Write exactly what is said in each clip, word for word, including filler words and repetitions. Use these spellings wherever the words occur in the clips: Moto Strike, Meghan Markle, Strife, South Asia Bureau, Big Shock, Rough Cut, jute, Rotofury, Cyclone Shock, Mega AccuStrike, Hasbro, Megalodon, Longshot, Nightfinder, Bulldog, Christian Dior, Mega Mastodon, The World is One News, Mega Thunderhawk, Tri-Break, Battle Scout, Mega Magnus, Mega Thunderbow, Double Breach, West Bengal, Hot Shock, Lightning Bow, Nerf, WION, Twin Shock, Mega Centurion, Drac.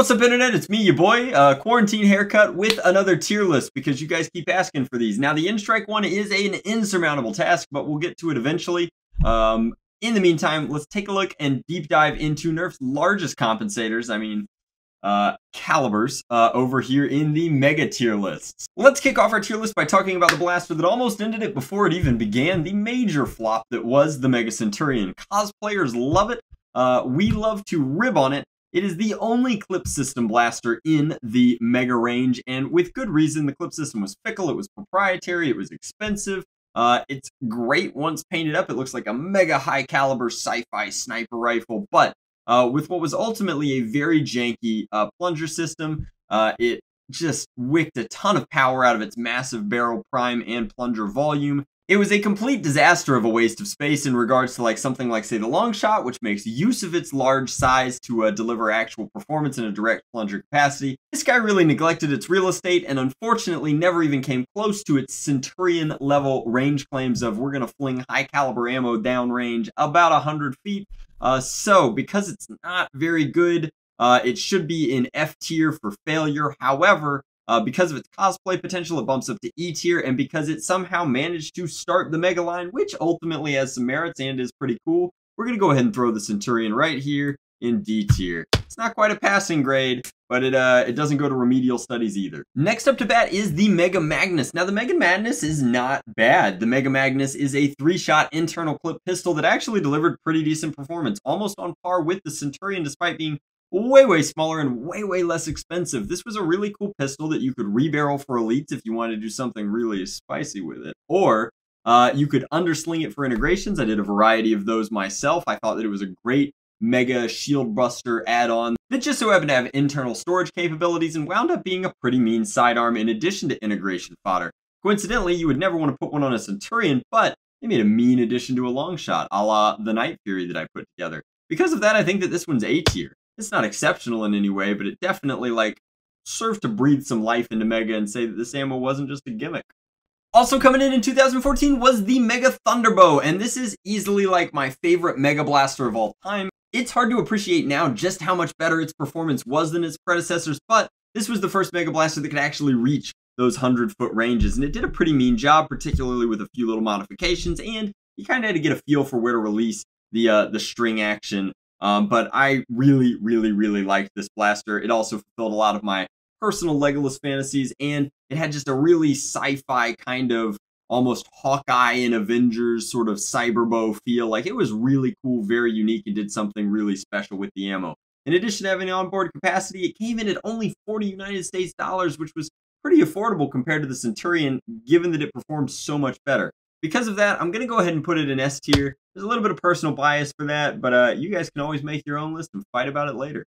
What's up, internet? It's me, your boy, uh, Quarantine Haircut, with another tier list because you guys keep asking for these. Now, the in-strike one is an insurmountable task, but we'll get to it eventually. Um, in the meantime, let's take a look and deep dive into Nerf's largest compensators, I mean, uh, calibers, uh, over here in the mega tier lists. Let's kick off our tier list by talking about the blaster that almost ended it before it even began, the major flop that was the Mega Centurion. Cosplayers love it. Uh, we love to rib on it. It is the only clip system blaster in the mega range, and with good reason. The clip system was fickle, it was proprietary, it was expensive. Uh, it's great once painted up. It looks like a mega high caliber sci-fi sniper rifle, but uh, with what was ultimately a very janky uh, plunger system, uh, it just wicked a ton of power out of its massive barrel prime and plunger volume. It was a complete disaster of a waste of space in regards to like something like, say, the Longshot, which makes use of its large size to uh, deliver actual performance in a direct plunger capacity. This guy really neglected its real estate and unfortunately never even came close to its Centurion level range claims of we're going to fling high caliber ammo downrange about one hundred feet. Uh, so because it's not very good, uh, it should be in F tier for failure. However, Uh, because of its cosplay potential, it bumps up to E tier, and because it somehow managed to start the mega line, which ultimately has some merits and is pretty cool, we're going to go ahead and throw the Centurion right here in D tier. It's not quite a passing grade, but it uh, it doesn't go to remedial studies either. Next up to bat is the Mega Magnus. Now, the Mega Magnus is not bad. The Mega Magnus is a three-shot internal clip pistol that actually delivered pretty decent performance, almost on par with the Centurion, despite being way, way smaller and way, way less expensive. This was a really cool pistol that you could rebarrel for elites if you wanted to do something really spicy with it. Or uh, you could undersling it for integrations. I did a variety of those myself. I thought that it was a great mega shield buster add-on that just so happened to have internal storage capabilities and wound up being a pretty mean sidearm in addition to integration fodder. Coincidentally, you would never want to put one on a Centurion, but they made a mean addition to a long shot, a la the Nightfinder that I put together. Because of that, I think that this one's A tier. It's not exceptional in any way, but it definitely like served to breathe some life into Mega and say that this ammo wasn't just a gimmick. Also coming in in two thousand fourteen was the Mega Thunderbow, and this is easily like my favorite Mega Blaster of all time. It's hard to appreciate now just how much better its performance was than its predecessors, but this was the first Mega Blaster that could actually reach those one hundred foot ranges, and it did a pretty mean job, particularly with a few little modifications, and you kind of had to get a feel for where to release the, uh, the string action. Um, but I really, really, really liked this blaster. It also fulfilled a lot of my personal Legolas fantasies, and it had just a really sci-fi kind of almost Hawkeye and Avengers sort of cyberbow feel. Like, it was really cool, very unique, and did something really special with the ammo. In addition to having onboard capacity, it came in at only forty United States dollars, which was pretty affordable compared to the Centurion, given that it performed so much better. Because of that, I'm going to go ahead and put it in S tier. There's a little bit of personal bias for that, but uh, you guys can always make your own list and fight about it later.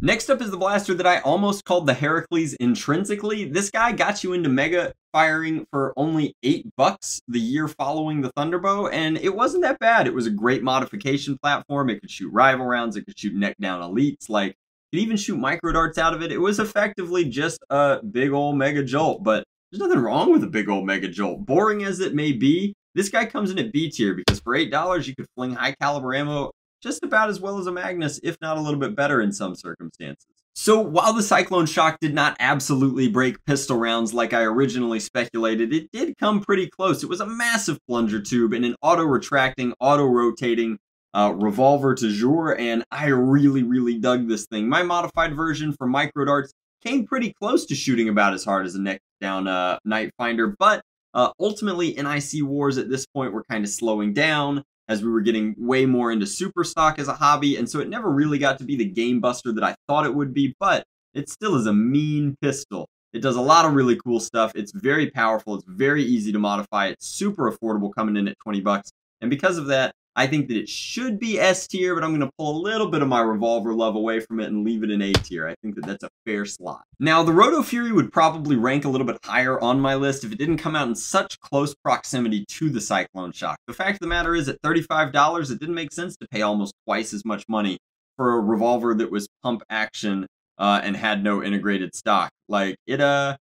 Next up is the blaster that I almost called the Heracles intrinsically. This guy got you into mega firing for only eight bucks the year following the Thunderbow, and it wasn't that bad. It was a great modification platform. It could shoot rival rounds. It could shoot neck down elites. Like, you could even shoot micro darts out of it. It was effectively just a big old mega jolt, but there's nothing wrong with a big old mega jolt. Boring as it may be, this guy comes in at B tier because for eight dollars you could fling high caliber ammo just about as well as a Magnus, if not a little bit better in some circumstances. So while the Cyclone Shock did not absolutely break pistol rounds like I originally speculated, it did come pretty close. It was a massive plunger tube and an auto-retracting, auto-rotating uh, revolver du jour, and I really, really dug this thing. My modified version for micro darts came pretty close to shooting about as hard as a neck down uh, Nightfinder, but uh, ultimately N I C wars at this point were kind of slowing down as we were getting way more into super stock as a hobby, and so it never really got to be the game buster that I thought it would be, but it still is a mean pistol. It does a lot of really cool stuff. It's very powerful. It's very easy to modify. It's super affordable coming in at twenty bucks, and because of that, I think that it should be S tier, but I'm going to pull a little bit of my revolver love away from it and leave it in A tier. I think that that's a fair slot. Now, the Rotofury would probably rank a little bit higher on my list if it didn't come out in such close proximity to the Cyclone Shock. The fact of the matter is, at thirty-five dollars, it didn't make sense to pay almost twice as much money for a revolver that was pump action uh, and had no integrated stock. Like, it, uh,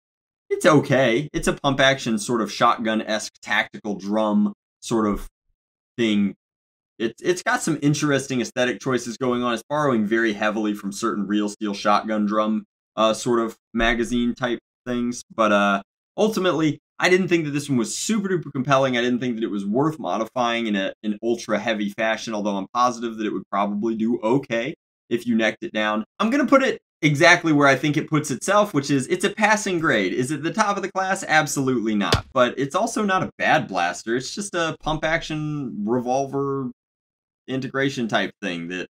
it's okay. It's a pump action sort of shotgun-esque tactical drum sort of thing It's it's got some interesting aesthetic choices going on. It's borrowing very heavily from certain Real Steel Shotgun Drum uh, sort of magazine type things. But uh, ultimately, I didn't think that this one was super duper compelling. I didn't think that it was worth modifying in a, an ultra heavy fashion, although I'm positive that it would probably do okay if you necked it down. I'm going to put it exactly where I think it puts itself, which is it's a passing grade. Is it the top of the class? Absolutely not. But it's also not a bad blaster. It's just a pump action revolver integration type thing that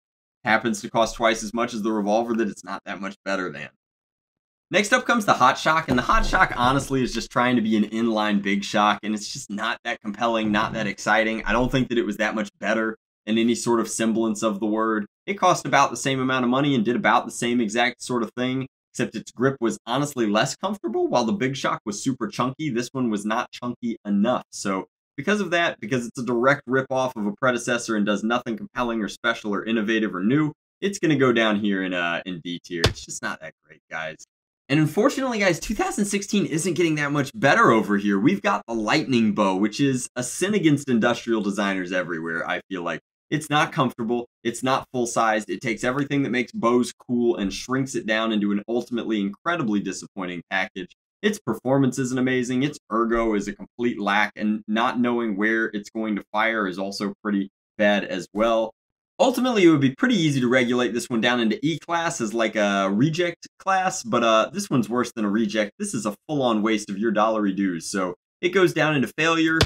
happens to cost twice as much as the revolver that it's not that much better than. Next up comes the Hot Shock, and the Hot Shock honestly is just trying to be an inline Big Shock, and it's just not that compelling, not that exciting. I don't think that it was that much better in any sort of semblance of the word. It cost about the same amount of money and did about the same exact sort of thing, except its grip was honestly less comfortable. While the Big Shock was super chunky, this one was not chunky enough. So because of that, because it's a direct ripoff of a predecessor and does nothing compelling or special or innovative or new, it's going to go down here in, uh, in D tier. It's just not that great, guys. And unfortunately, guys, two thousand sixteen isn't getting that much better over here. We've got the Lightning Bow, which is a sin against industrial designers everywhere, I feel like. It's not comfortable. It's not full-sized. It takes everything that makes bows cool and shrinks it down into an ultimately incredibly disappointing package. Its performance isn't amazing. Its ergo is a complete lack, and not knowing where it's going to fire is also pretty bad as well. Ultimately, it would be pretty easy to regulate this one down into E-class as like a reject class, but uh, this one's worse than a reject. This is a full-on waste of your dollary dues, so it goes down into failure.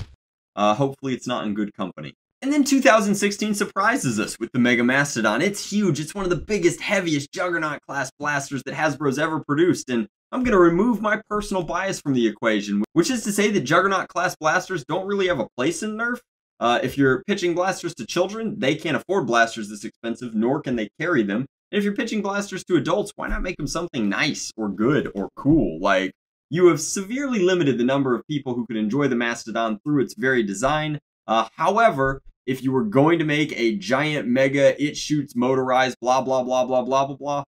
Uh, hopefully, it's not in good company. And then two thousand sixteen surprises us with the Mega Mastodon. It's huge. It's one of the biggest, heaviest Juggernaut-class blasters that Hasbro's ever produced, and I'm going to remove my personal bias from the equation, which is to say that Juggernaut-class blasters don't really have a place in Nerf. Uh, if you're pitching blasters to children, they can't afford blasters this expensive, nor can they carry them. And if you're pitching blasters to adults, why not make them something nice or good or cool? Like, you have severely limited the number of people who could enjoy the Mastodon through its very design. Uh, however, if you were going to make a giant mega, it shoots motorized, blah, blah, blah, blah, blah, blah, blah,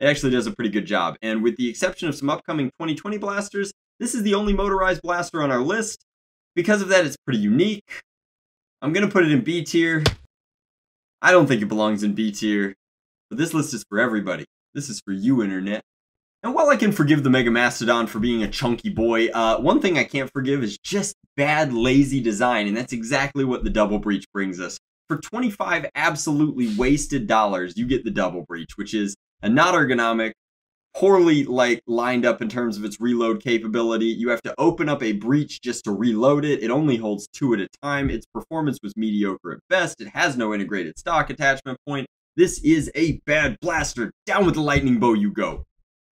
it actually does a pretty good job. And with the exception of some upcoming twenty twenty blasters, this is the only motorized blaster on our list. Because of that, it's pretty unique. I'm going to put it in B tier. I don't think it belongs in B tier, but this list is for everybody. This is for you, Internet. And while I can forgive the Mega Mastodon for being a chunky boy, uh, one thing I can't forgive is just bad, lazy design, and that's exactly what the Double Breach brings us. For twenty-five absolutely wasted dollars, you get the Double Breach, which is a not ergonomic, poorly like lined up in terms of its reload capability. You have to open up a breech just to reload it. It only holds two at a time. Its performance was mediocre at best. It has no integrated stock attachment point. This is a bad blaster. Down with the Lightning Bow you go.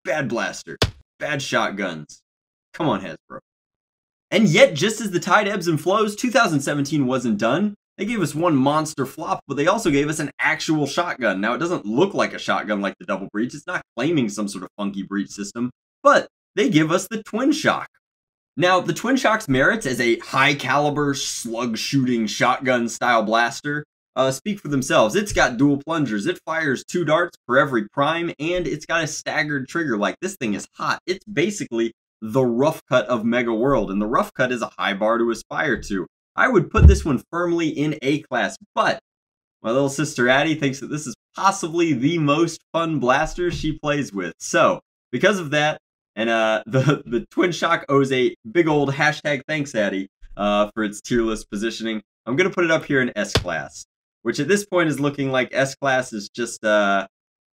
Bad blaster. Bad shotguns. Come on, Hasbro. And yet, just as the tide ebbs and flows, two thousand seventeen wasn't done. They gave us one monster flop, but they also gave us an actual shotgun. Now, it doesn't look like a shotgun like the Double Breach. It's not claiming some sort of funky breech system, but they give us the Twin Shock. Now, the Twin Shock's merits as a high-caliber, slug-shooting, shotgun-style blaster uh, speak for themselves. It's got dual plungers. It fires two darts for every prime, and it's got a staggered trigger. Like, this thing is hot. It's basically the Rough Cut of Mega World, and the Rough Cut is a high bar to aspire to. I would put this one firmly in A class, but my little sister Addie thinks that this is possibly the most fun blaster she plays with. So, because of that, and uh, the, the Twin Shock owes a big old hashtag thanks Addie uh, for its tier list positioning, I'm going to put it up here in S class, which at this point is looking like S class is just uh,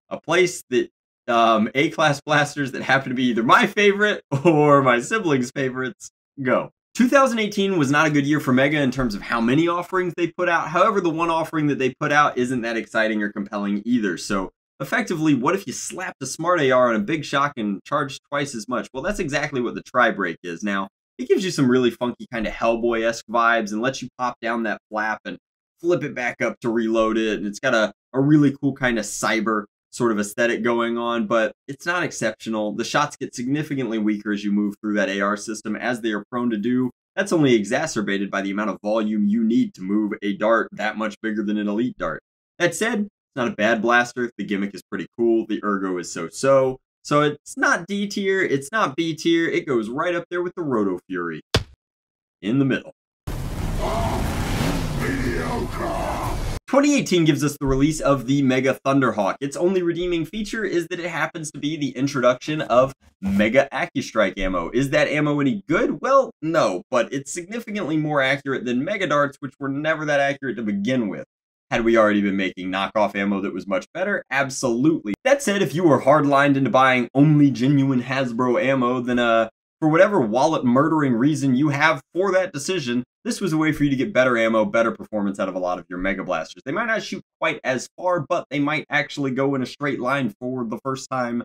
a place that um, A class blasters that happen to be either my favorite or my siblings' favorites go. two thousand eighteen was not a good year for Mega in terms of how many offerings they put out. However, the one offering that they put out isn't that exciting or compelling either. So effectively, what if you slapped a smart A R on a Big Shock and charged twice as much? Well, that's exactly what the Tri-Break is. Now, it gives you some really funky kind of Hellboy-esque vibes and lets you pop down that flap and flip it back up to reload it. And it's got a, a really cool kind of cyber sort of aesthetic going on, but it's not exceptional. The shots get significantly weaker as you move through that A R system, as they are prone to do. That's only exacerbated by the amount of volume you need to move a dart that much bigger than an elite dart. That said, it's not a bad blaster. The gimmick is pretty cool. The ergo is so-so. So it's not D tier. It's not B tier. It goes right up there with the Rotofury. In the middle. Oh, mediocre. twenty eighteen gives us the release of the Mega Thunderhawk. Its only redeeming feature is that it happens to be the introduction of Mega AccuStrike ammo. Is that ammo any good? Well, no, but it's significantly more accurate than Mega Darts, which were never that accurate to begin with. Had we already been making knockoff ammo that was much better? Absolutely. That said, if you were hard-lined into buying only genuine Hasbro ammo, then uh, for whatever wallet-murdering reason you have for that decision, this was a way for you to get better ammo, better performance out of a lot of your Mega Blasters. They might not shoot quite as far, but they might actually go in a straight line for the first time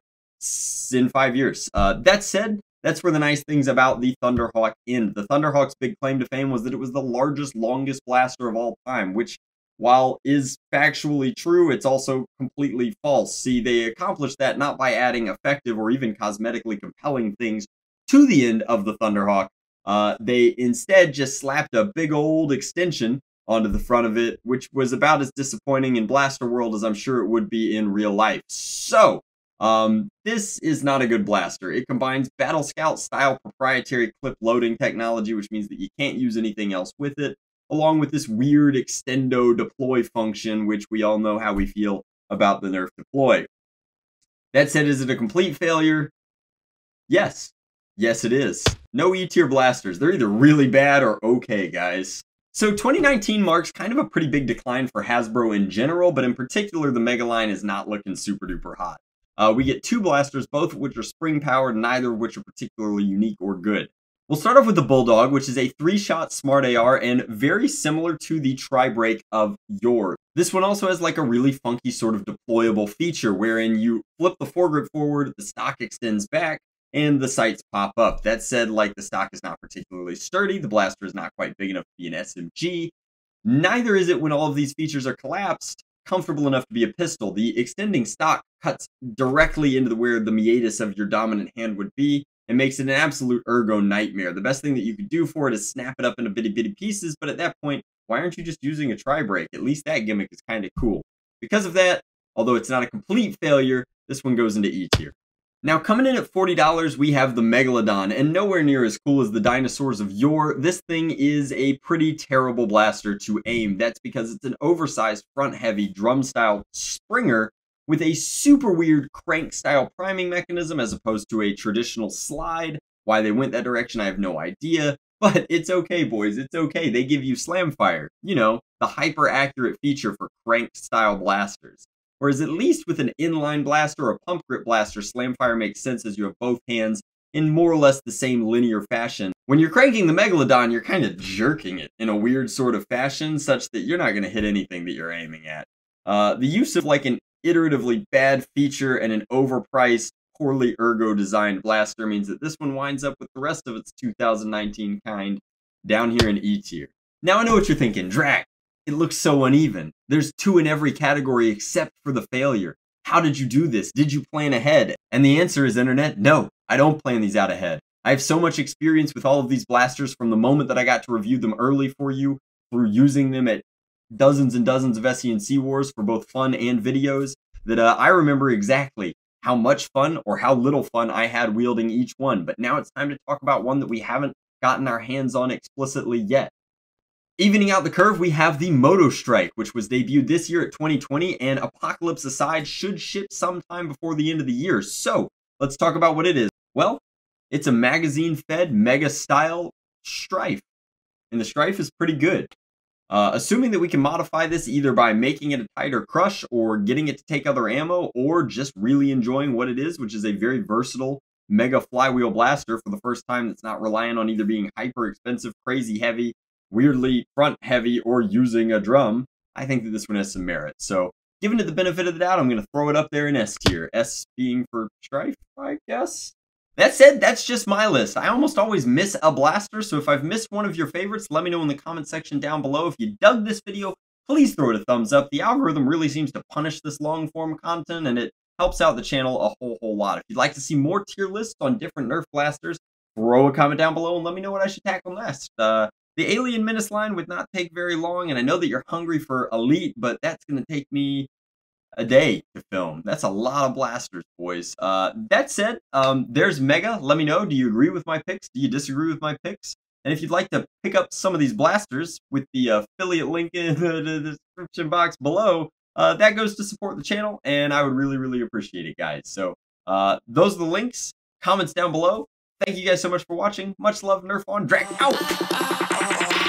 in five years. Uh, that said, that's where the nice things about the Thunderhawk end. The Thunderhawk's big claim to fame was that it was the largest, longest blaster of all time, which, while is factually true, it's also completely false. See, they accomplished that not by adding effective or even cosmetically compelling things to the end of the Thunderhawk. Uh, they instead just slapped a big old extension onto the front of it, which was about as disappointing in Blaster World as I'm sure it would be in real life. So, um, this is not a good blaster. It combines Battle Scout style proprietary clip loading technology, which means that you can't use anything else with it, along with this weird extendo deploy function, which we all know how we feel about the Nerf deploy. That said, is it a complete failure? Yes. Yes, it is. No E-tier blasters. They're either really bad or okay, guys. So twenty nineteen marks kind of a pretty big decline for Hasbro in general, but in particular, the Mega line is not looking super duper hot. Uh, we get two blasters, both of which are spring-powered, neither of which are particularly unique or good. We'll start off with the Bulldog, which is a three-shot smart A R and very similar to the Tri-Break of yore. This one also has like a really funky sort of deployable feature wherein you flip the foregrip forward, the stock extends back, and the sights pop up. That said, like, the stock is not particularly sturdy, the blaster is not quite big enough to be an S M G, neither is it, when all of these features are collapsed, comfortable enough to be a pistol. The extending stock cuts directly into where the meatus of your dominant hand would be and makes it an absolute ergo nightmare. The best thing that you could do for it is snap it up into bitty bitty pieces, but at that point, why aren't you just using a Tri-Break? At least that gimmick is kind of cool. Because of that, although it's not a complete failure, this one goes into E tier. Now, coming in at forty dollars, we have the Megalodon, and nowhere near as cool as the dinosaurs of yore, this thing is a pretty terrible blaster to aim. That's because it's an oversized, front-heavy, drum-style springer with a super weird crank-style priming mechanism as opposed to a traditional slide. Why they went that direction, I have no idea, but it's okay, boys, it's okay. They give you slam fire, you know, the hyper-accurate feature for crank-style blasters. Whereas at least with an inline blaster or a pump grip blaster, slamfire makes sense as you have both hands in more or less the same linear fashion. When you're cranking the Megalodon, you're kind of jerking it in a weird sort of fashion such that you're not going to hit anything that you're aiming at. Uh, the use of like an iteratively bad feature and an overpriced, poorly ergo-designed blaster means that this one winds up with the rest of its two thousand nineteen kind down here in E tier. Now I know what you're thinking, Drac. It looks so uneven. There's two in every category except for the failure. How did you do this? Did you plan ahead? And the answer is, internet, no, I don't plan these out ahead. I have so much experience with all of these blasters from the moment that I got to review them early for you, through using them at dozens and dozens of S E N C wars for both fun and videos, that uh, I remember exactly how much fun or how little fun I had wielding each one. But now it's time to talk about one that we haven't gotten our hands on explicitly yet. Evening out the curve, we have the Moto Strike, which was debuted this year at twenty twenty, and apocalypse aside, should ship sometime before the end of the year. So, let's talk about what it is. Well, it's a magazine-fed, mega-style Strife, and the Strife is pretty good. Uh, assuming that we can modify this either by making it a tighter crush, or getting it to take other ammo, or just really enjoying what it is, which is a very versatile mega flywheel blaster for the first time that's not reliant on either being hyper-expensive, crazy-heavy, weirdly front heavy, or using a drum, I think that this one has some merit. So, given it the benefit of the doubt, I'm going to throw it up there in S tier. S being for Strife, I guess. That said, that's just my list. I almost always miss a blaster, so if I've missed one of your favorites, let me know in the comment section down below. If you dug this video, please throw it a thumbs up. The algorithm really seems to punish this long form content, and it helps out the channel a whole, whole lot. If you'd like to see more tier lists on different Nerf blasters, throw a comment down below and let me know what I should tackle next. Uh, The Alien Menace line would not take very long, and I know that you're hungry for Elite, but that's going to take me a day to film. That's a lot of blasters, boys. Uh, that said, um, there's Mega. Let me know, do you agree with my picks? Do you disagree with my picks? And if you'd like to pick up some of these blasters with the affiliate link in the description box below, uh, that goes to support the channel, and I would really, really appreciate it, guys. So uh, those are the links. Comments down below. Thank you guys so much for watching. Much love, Nerf on Drac. Out!